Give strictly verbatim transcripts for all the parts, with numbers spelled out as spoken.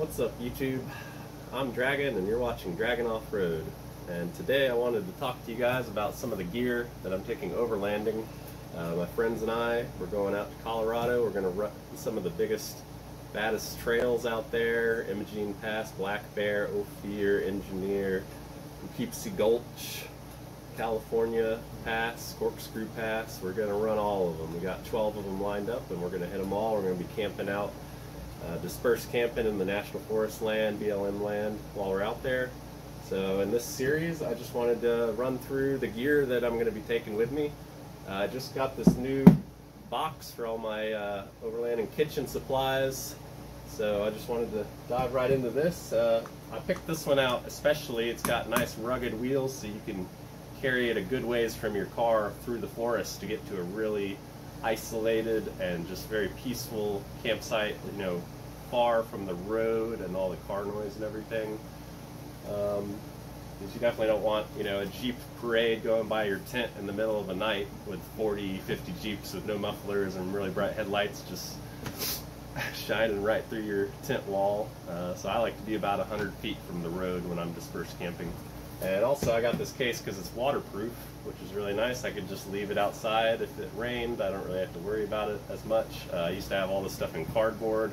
What's up YouTube? I'm Dragon and you're watching Dragon Off-Road, and today I wanted to talk to you guys about some of the gear that I'm taking overlanding. Uh, my friends and I, we're going out to Colorado. We're going to run some of the biggest, baddest trails out there. Imogene Pass, Black Bear, Ophir, Engineer, Poughkeepsie Gulch, California Pass, Corkscrew Pass. We're going to run all of them. We got twelve of them lined up and we're going to hit them all. We're going to be camping out. Uh, dispersed camping in the National Forest land, B L M land, while we're out there. So in this series I just wanted to run through the gear that I'm going to be taking with me. Uh, I just got this new box for all my uh, overlanding kitchen supplies, so I just wanted to dive right into this. Uh, I picked this one out especially. It's got nice rugged wheels so you can carry it a good ways from your car through the forest to get to a really isolated and just very peaceful campsite, you know, far from the road and all the car noise and everything. Um, because you definitely don't want, you know, a Jeep parade going by your tent in the middle of the night with forty, fifty Jeeps with no mufflers and really bright headlights just shining right through your tent wall. Uh, so I like to be about one hundred feet from the road when I'm dispersed camping. And also I got this case because it's waterproof, which is really nice. I could just leave it outside if it rained. I don't really have to worry about it as much. Uh, I used to have all this stuff in cardboard,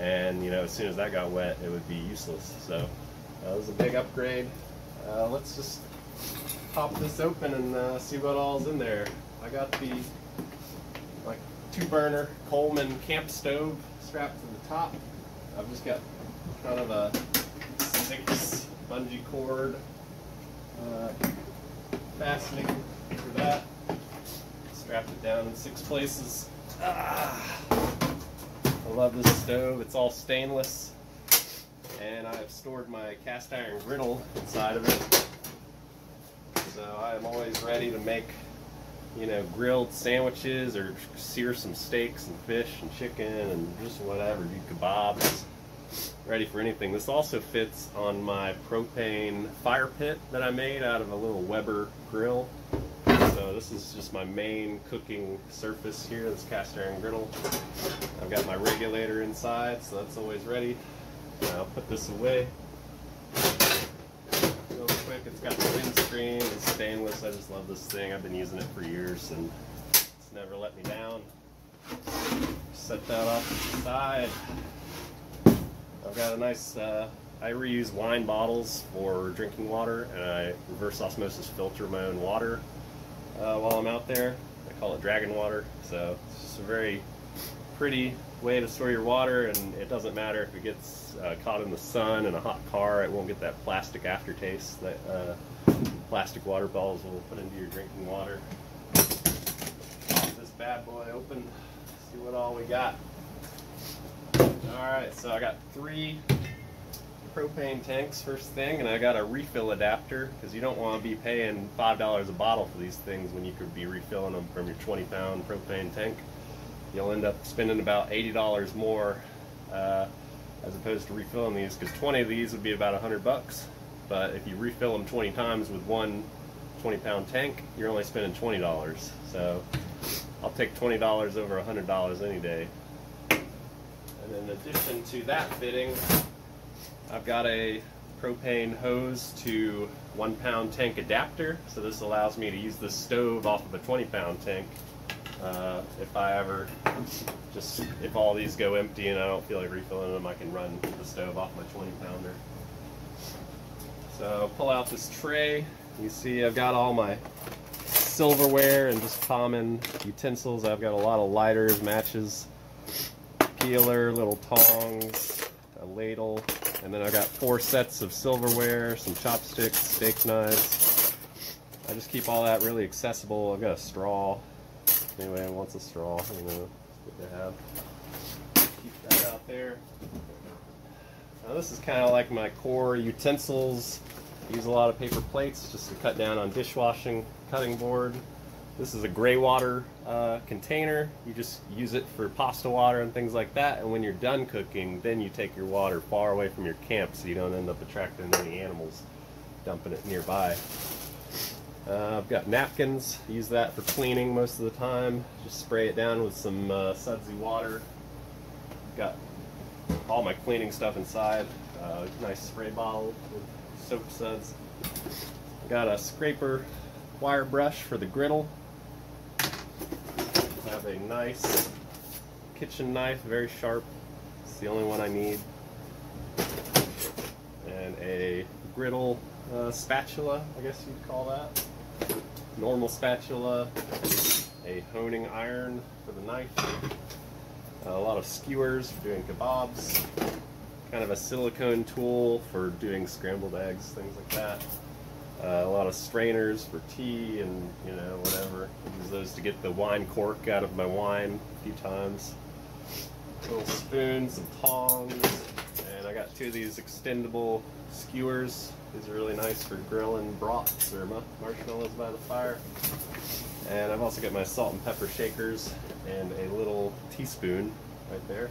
and you know, as soon as that got wet, it would be useless. So uh, it was a big upgrade. Uh, let's just pop this open and uh, see what all's in there. I got the like two burner Coleman camp stove strapped to the top. I've just got kind of a six bungee cord Uh, fastening for that. Strapped it down in six places. Ah, I love this stove. It's all stainless, and I've stored my cast iron griddle inside of it. So I'm always ready to make, you know, grilled sandwiches or sear some steaks and fish and chicken and just whatever, do kebabs. Ready for anything. This also fits on my propane fire pit that I made out of a little Weber grill. So this is just my main cooking surface here, this cast iron griddle. I've got my regulator inside, so that's always ready. I'll put this away real quick. It's got the windscreen, it's stainless. I just love this thing. I've been using it for years and it's never let me down. Set that off to the side. I've got a nice, uh, I reuse wine bottles for drinking water, and I reverse osmosis filter my own water uh, while I'm out there. I call it dragon water, so it's just a very pretty way to store your water, and it doesn't matter if it gets uh, caught in the sun in a hot car, it won't get that plastic aftertaste that uh, plastic water bottles will put into your drinking water. Pop this bad boy open, see what all we got. Alright, so I got three propane tanks first thing, and I got a refill adapter because you don't want to be paying five dollars a bottle for these things when you could be refilling them from your twenty pound propane tank. You'll end up spending about eighty dollars more uh, as opposed to refilling these, because twenty of these would be about a hundred bucks, but if you refill them twenty times with one twenty pound tank, you're only spending twenty dollars. So I'll take twenty dollars over a hundred dollars any day. And in addition to that fitting, I've got a propane hose to one pound tank adapter. So this allows me to use the stove off of a twenty pound tank. Uh, if I ever just, if all these go empty and I don't feel like refilling them, I can run the stove off my twenty pounder. So pull out this tray. You see I've got all my silverware and just common utensils. I've got a lot of lighters, matches, peeler, little tongs, a ladle, and then I've got four sets of silverware, some chopsticks, steak knives. I just keep all that really accessible. I've got a straw. Anyway, wants a straw, you know, it's good to have. Keep that out there. Now this is kind of like my core utensils. I use a lot of paper plates just to cut down on dishwashing, cutting board. This is a gray water uh, container. You just use it for pasta water and things like that, and when you're done cooking, then you take your water far away from your camp so you don't end up attracting any animals dumping it nearby. Uh, I've got napkins. I use that for cleaning most of the time. Just spray it down with some uh, sudsy water. I've got all my cleaning stuff inside. Uh, nice spray bottle with soap suds. Got a scraper wire brush for the griddle. Have a nice kitchen knife, very sharp. It's the only one I need. And a griddle uh, spatula, I guess you'd call that. Normal spatula. A honing iron for the knife. A lot of skewers for doing kebabs. Kind of a silicone tool for doing scrambled eggs, things like that. Uh, a lot of strainers for tea and, you know, whatever. I use those to get the wine cork out of my wine a few times. Little spoons, some tongs, and I got two of these extendable skewers. These are really nice for grilling brats or marshmallows by the fire. And I've also got my salt and pepper shakers and a little teaspoon right there.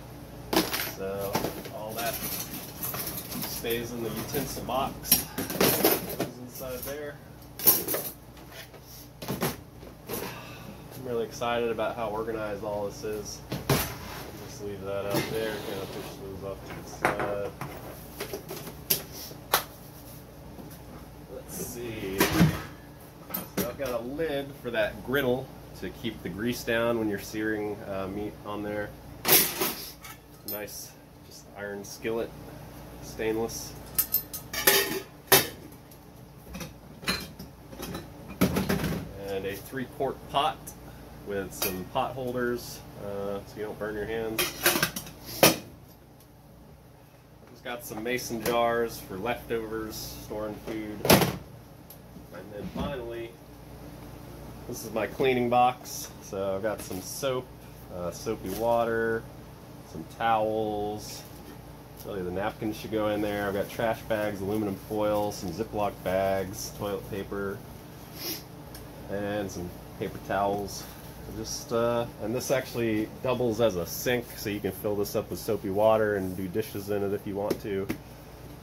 So all that stays in the utensil box. Inside there. I'm really excited about how organized all this is. Just leave that out there. Kind of push those off to the side. Let's see. So I've got a lid for that griddle to keep the grease down when you're searing uh, meat on there. Nice, just iron skillet, stainless. And a three-quart pot with some pot holders uh, so you don't burn your hands. Just got some mason jars for leftovers, storing food. And then finally, this is my cleaning box. So I've got some soap, uh, soapy water, some towels. Really, the napkins should go in there. I've got trash bags, aluminum foil, some Ziploc bags, toilet paper, and some paper towels. Just uh, and this actually doubles as a sink, so you can fill this up with soapy water and do dishes in it if you want to.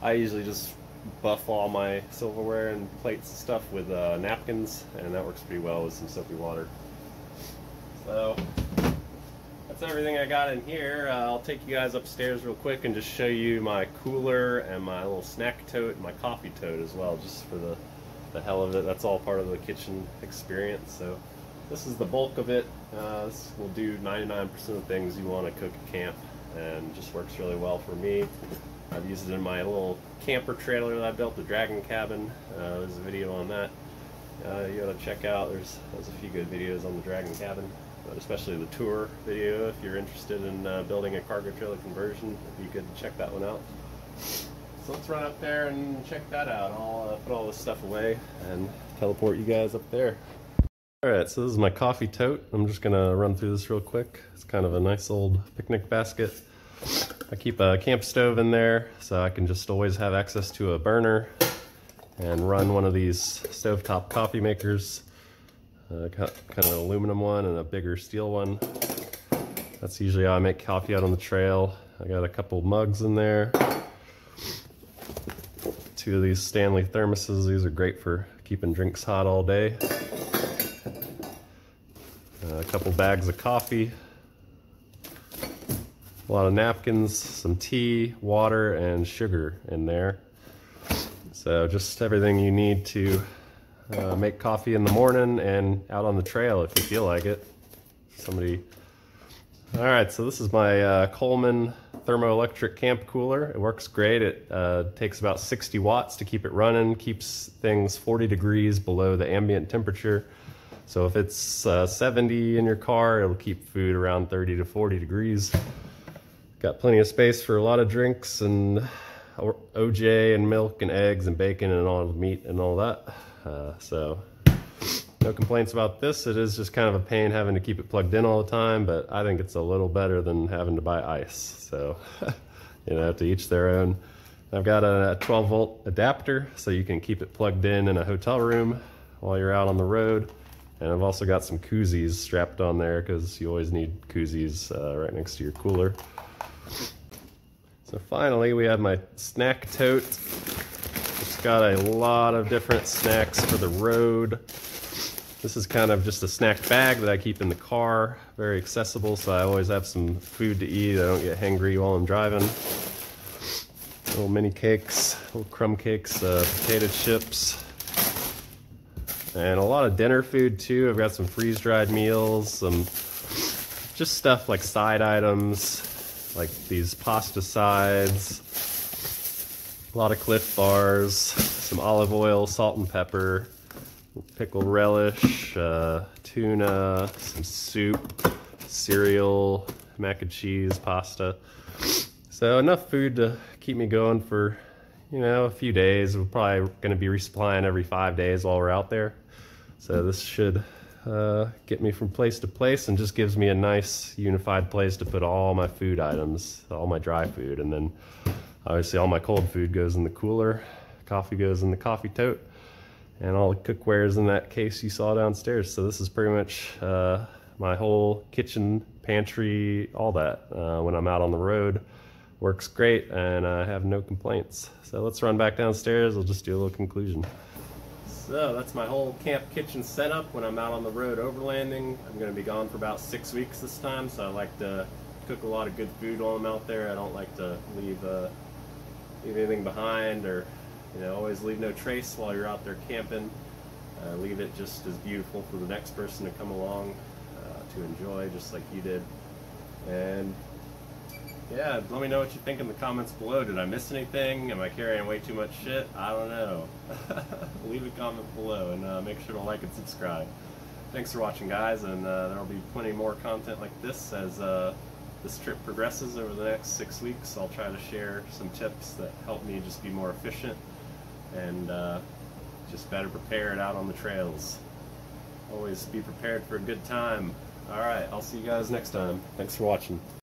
I usually just buff all my silverware and plates and stuff with uh, napkins, and that works pretty well with some soapy water. So that's everything I got in here. Uh, I'll take you guys upstairs real quick and just show you my cooler and my little snack tote and my coffee tote as well, just for the the hell of it. That's all part of the kitchen experience. So this is the bulk of it. Uh, this will do ninety-nine percent of things you want to cook at camp, and just works really well for me. I've used it in my little camper trailer that I built, the Dragon Cabin. Uh, there's a video on that. Uh, you ought to check out. There's, there's a few good videos on the Dragon Cabin, but especially the tour video. If you're interested in uh, building a cargo trailer conversion, you could check that one out. So let's run up there and check that out. I'll uh, put all this stuff away and teleport you guys up there. Alright, so this is my coffee tote. I'm just gonna run through this real quick. It's kind of a nice old picnic basket. I keep a camp stove in there so I can just always have access to a burner and run one of these stovetop coffee makers. Uh, kind of an aluminum one and a bigger steel one. That's usually how I make coffee out on the trail. I got a couple mugs in there. Two of these Stanley thermoses. These are great for keeping drinks hot all day. Uh, a couple bags of coffee, a lot of napkins, some tea, water, and sugar in there. So just everything you need to uh, make coffee in the morning and out on the trail if you feel like it. Somebody. All right, so this is my uh, Coleman thermoelectric camp cooler. It works great. It uh, takes about sixty watts to keep it running, keeps things forty degrees below the ambient temperature. So if it's uh, seventy in your car, it'll keep food around thirty to forty degrees. Got plenty of space for a lot of drinks and O J and milk and eggs and bacon and all the meat and all that. Uh, so no complaints about this. It is just kind of a pain having to keep it plugged in all the time, but I think it's a little better than having to buy ice. So, you know, to each their own. I've got a twelve volt adapter, so you can keep it plugged in in a hotel room while you're out on the road. And I've also got some koozies strapped on there because you always need koozies uh, right next to your cooler. So finally, we have my snack tote. It's got a lot of different snacks for the road. This is kind of just a snack bag that I keep in the car, very accessible, so I always have some food to eat. I don't get hangry while I'm driving. Little mini cakes, little crumb cakes, uh, potato chips, and a lot of dinner food too. I've got some freeze-dried meals, some just stuff like side items, like these pasta sides, a lot of Clif bars, some olive oil, salt and pepper, pickle relish, uh, tuna, some soup, cereal, mac and cheese, pasta. So enough food to keep me going for, you know, a few days. We're probably going to be resupplying every five days while we're out there. So this should uh, get me from place to place and just gives me a nice unified place to put all my food items, all my dry food. And then obviously all my cold food goes in the cooler, coffee goes in the coffee tote, and all the cookware is in that case you saw downstairs. So this is pretty much uh, my whole kitchen, pantry, all that uh, when I'm out on the road. Works great, and I have no complaints. So let's run back downstairs. We'll just do a little conclusion. So that's my whole camp kitchen setup when I'm out on the road overlanding. I'm gonna be gone for about six weeks this time, so I like to cook a lot of good food while I'm out there. I don't like to leave, uh, leave anything behind, or, you know, always leave no trace while you're out there camping. Uh, leave it just as beautiful for the next person to come along uh, to enjoy, just like you did. And yeah, let me know what you think in the comments below. Did I miss anything? Am I carrying way too much shit? I don't know. Leave a comment below, and uh, make sure to like and subscribe. Thanks for watching, guys, and uh, there will be plenty more content like this as uh, this trip progresses over the next six weeks. I'll try to share some tips that help me just be more efficient and uh, just better prepared out on the trails. Always be prepared for a good time. All right, I'll see you guys next time. Thanks for watching.